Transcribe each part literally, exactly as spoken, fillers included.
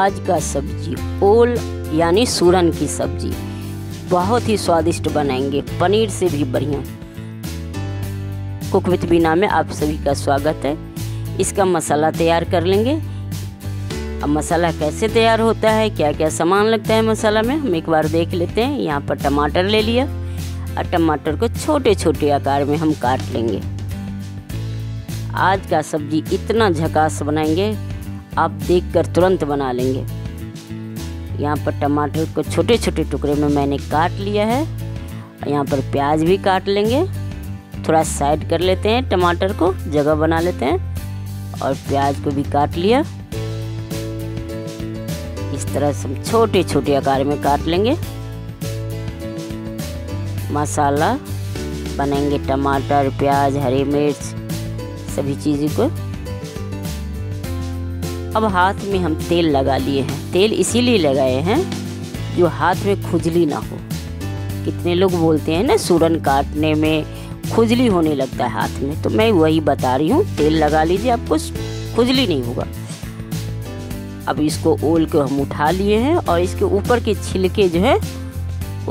आज का सब्जी ओल यानी सूरन की सब्जी बहुत ही स्वादिष्ट बनाएंगे, पनीर से भी बढ़िया। कुक विथ वीना में आप सभी का स्वागत है। इसका मसाला तैयार कर लेंगे। अब मसाला कैसे तैयार होता है, क्या क्या सामान लगता है मसाला में, हम एक बार देख लेते हैं। यहाँ पर टमाटर ले लिया और टमाटर को छोटे छोटे आकार में हम काट लेंगे। आज का सब्जी इतना झकास बनाएंगे आप देखकर तुरंत बना लेंगे। यहाँ पर टमाटर को छोटे छोटे टुकड़े में मैंने काट लिया है। यहाँ पर प्याज भी काट लेंगे, थोड़ा साइड कर लेते हैं, टमाटर को जगह बना लेते हैं और प्याज को भी काट लिया। इस तरह से हम छोटे छोटे आकार में काट लेंगे। मसाला बनाएंगे टमाटर, प्याज, हरी मिर्च, सभी चीज़ों को। अब हाथ में हम तेल लगा लिए हैं। तेल इसीलिए लगाए हैं जो हाथ में खुजली ना हो। कितने लोग बोलते हैं ना, सूरन काटने में खुजली होने लगता है हाथ में, तो मैं वही बता रही हूँ। तेल लगा लीजिए, आपको खुजली नहीं होगा। अब इसको ओल को हम उठा लिए हैं और इसके ऊपर के छिलके जो है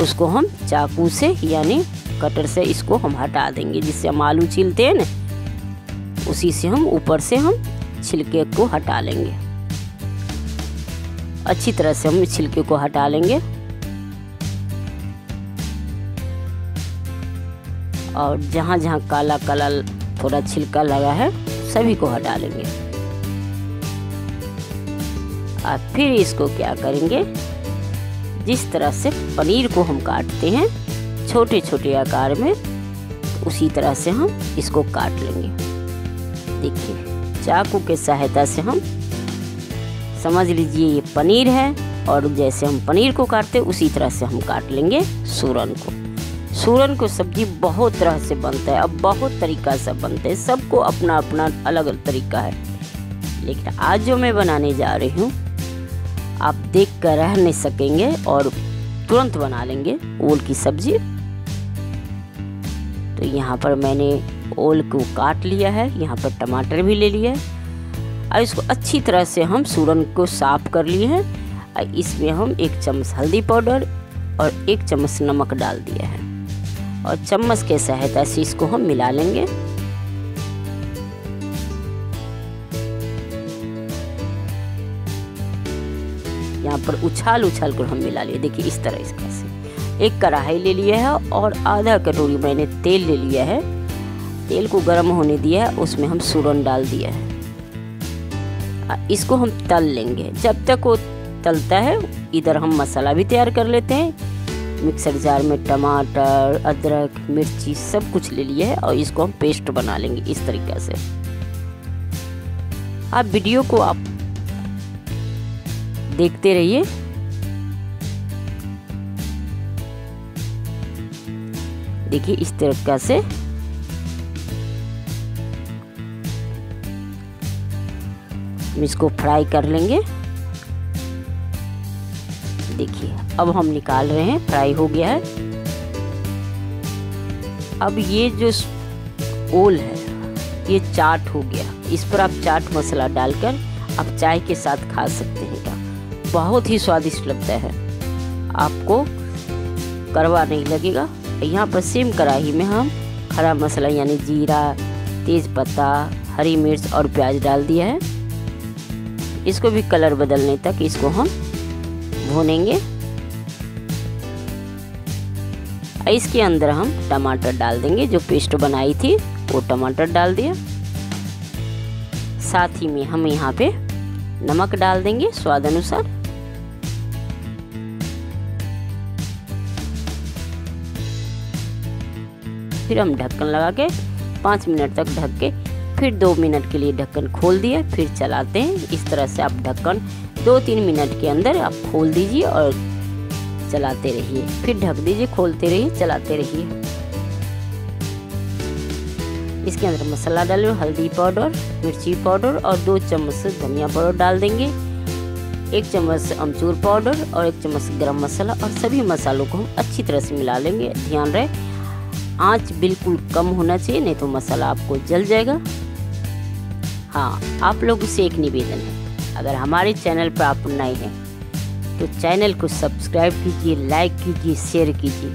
उसको हम चाकू से यानी कटर से इसको हम हटा देंगे। जिससे हम आलू छीलते हैं ना, उसी से हम ऊपर से हम छिलके को हटा लेंगे। अच्छी तरह से हम छिलके को हटा लेंगे और जहाँ जहाँ काला काला थोड़ा छिलका लगा है सभी को हटा लेंगे। और फिर इसको क्या करेंगे, जिस तरह से पनीर को हम काटते हैं छोटे छोटे आकार में, उसी तरह से हम इसको काट लेंगे। देखिए चाकू के सहायता से हम समझ लीजिए ये पनीर है, और जैसे हम पनीर को काटते उसी तरह से हम काट लेंगे सूरन को। सूरन को सब्जी बहुत तरह से बनता है, अब बहुत तरीका से बनते हैं, सबको अपना अपना अलग अलग तरीका है। लेकिन आज जो मैं बनाने जा रही हूँ आप देख कर रह नहीं सकेंगे और तुरंत बना लेंगे ओल की सब्जी। तो यहाँ पर मैंने ओल को काट लिया है, यहाँ पर टमाटर भी ले लिया है और इसको अच्छी तरह से हम सूरन को साफ कर लिए हैं। और इसमें हम एक चम्मच हल्दी पाउडर और एक चम्मच नमक डाल दिया है और चम्मच के सहायता से इसको हम मिला लेंगे। यहाँ पर उछाल उछाल कर हम मिला लिए। देखिए इस तरह इसका से एक कढ़ाई ले लिया है और आधा कटोरी मैंने तेल ले लिया है। तेल को गर्म होने दिया है, उसमें हम सूरन डाल दिया है। इसको हम तल लेंगे। जब तक वो तलता है इधर हम मसाला भी तैयार कर लेते हैं। मिक्सर जार में टमाटर, अदरक, मिर्ची सब कुछ ले लिया है और इसको हम पेस्ट बना लेंगे इस तरीके से। आप वीडियो को आप देखते रहिए। देखिए इस तरीका से हम इसको फ्राई कर लेंगे। देखिए अब हम निकाल रहे हैं, फ्राई हो गया है। अब ये जो ओल है ये चाट हो गया। इस पर आप चाट मसाला डालकर आप चाय के साथ खा सकते हैं। बहुत ही स्वादिष्ट लगता है, आपको कड़वा नहीं लगेगा। यहाँ पर सेम कढ़ाई में हम हरा मसाला यानी जीरा, तेज़पत्ता, हरी मिर्च और प्याज डाल दिया है। इसको भी कलर बदलने तक इसको हम भूनेंगे। इसके अंदर हम टमाटर डाल देंगे, जो पेस्ट बनाई थी वो टमाटर डाल दिया। साथ ही में हम यहाँ पे नमक डाल देंगे स्वाद अनुसार। फिर हम ढक्कन लगा के पाँच मिनट तक ढक के फिर दो मिनट के लिए ढक्कन खोल दिया, फिर चलाते हैं। इस तरह से आप ढक्कन दो तीन मिनट के अंदर आप खोल दीजिए और चलाते रहिए, फिर ढक दीजिए, खोलते रहिए, चलाते रहिए। इसके अंदर मसाला डालो, हल्दी पाउडर, मिर्ची पाउडर और दो चम्मच धनिया पाउडर डाल देंगे, एक चम्मच अमचूर पाउडर और एक चम्मच गरम मसाला, और सभी मसालों को हम अच्छी तरह से मिला लेंगे। ध्यान रहे आंच बिल्कुल कम होना चाहिए, नहीं तो मसाला आपको जल जाएगा। हाँ, आप लोगों से एक निवेदन है, अगर हमारे चैनल पर आप नए हैं तो चैनल को सब्सक्राइब कीजिए, लाइक कीजिए, शेयर कीजिए,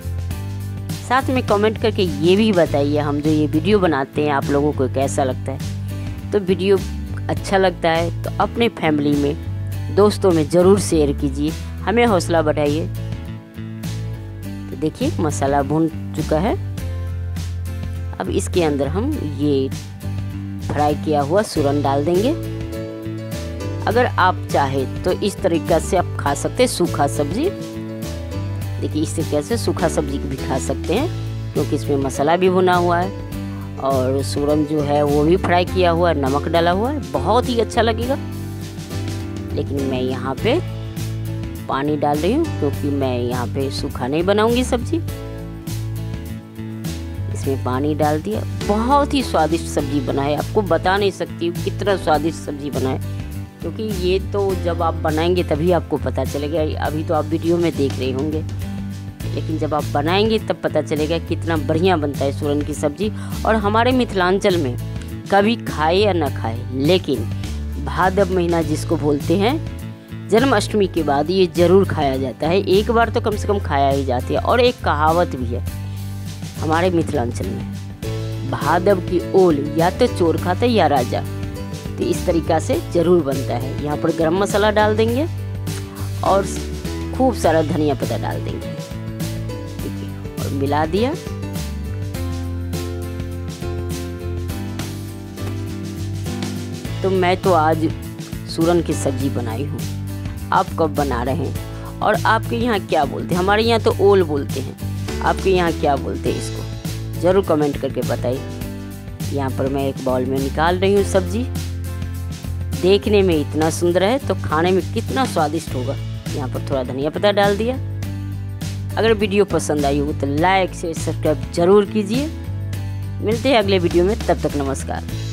साथ में कमेंट करके ये भी बताइए हम जो ये वीडियो बनाते हैं आप लोगों को कैसा लगता है। तो वीडियो अच्छा लगता है तो अपने फैमिली में, दोस्तों में ज़रूर शेयर कीजिए, हमें हौसला बढ़ाइए। तो देखिए मसाला भून चुका है, अब इसके अंदर हम ये फ्राई किया हुआ सूरन डाल देंगे। अगर आप चाहे तो इस तरीक़ा से आप खा सकते हैं सूखा सब्जी। देखिए इस तरीके से सूखा सब्जी भी खा सकते हैं क्योंकि इसमें मसाला भी भुना हुआ है और सूरन जो है वो भी फ्राई किया हुआ है, नमक डाला हुआ है, बहुत ही अच्छा लगेगा। लेकिन मैं यहाँ पे पानी डाल रही हूँ क्योंकि मैं यहाँ पे सूखा नहीं बनाऊँगी सब्जी। इसमें पानी डाल दिया, बहुत ही स्वादिष्ट सब्जी बना है, आपको बता नहीं सकती कितना स्वादिष्ट सब्जी बना है, क्योंकि ये तो जब आप बनाएंगे तभी आपको पता चलेगा। अभी तो आप वीडियो में देख रहे होंगे लेकिन जब आप बनाएंगे तब पता चलेगा कितना बढ़िया बनता है सूरन की सब्ज़ी। और हमारे मिथिलांचल में कभी खाए या ना खाए लेकिन भादव महीना जिसको बोलते हैं, जन्माष्टमी के बाद ये ज़रूर खाया जाता है, एक बार तो कम से कम खाया ही जाता है। और एक कहावत भी है हमारे मिथिलांचल में, भादव की ओल या तो चोर खाता है या राजा। तो इस तरीक़ा से ज़रूर बनता है। यहाँ पर गरम मसाला डाल देंगे और खूब सारा धनिया पत्ता डाल देंगे, ठीक है, और मिला दिया। तो मैं तो आज सूरन की सब्ज़ी बनाई हूँ, आप कब बना रहे हैं और आपके यहाँ क्या बोलते हैं? हमारे यहाँ तो ओल बोलते हैं, आपके यहाँ क्या बोलते हैं इसको ज़रूर कमेंट करके बताइए। यहाँ पर मैं एक बाउल में निकाल रही हूँ सब्ज़ी, देखने में इतना सुंदर है तो खाने में कितना स्वादिष्ट होगा। यहाँ पर थोड़ा धनिया पत्ता डाल दिया। अगर वीडियो पसंद आई हो तो लाइक से सब्सक्राइब जरूर कीजिए। मिलते हैं अगले वीडियो में, तब तक नमस्कार।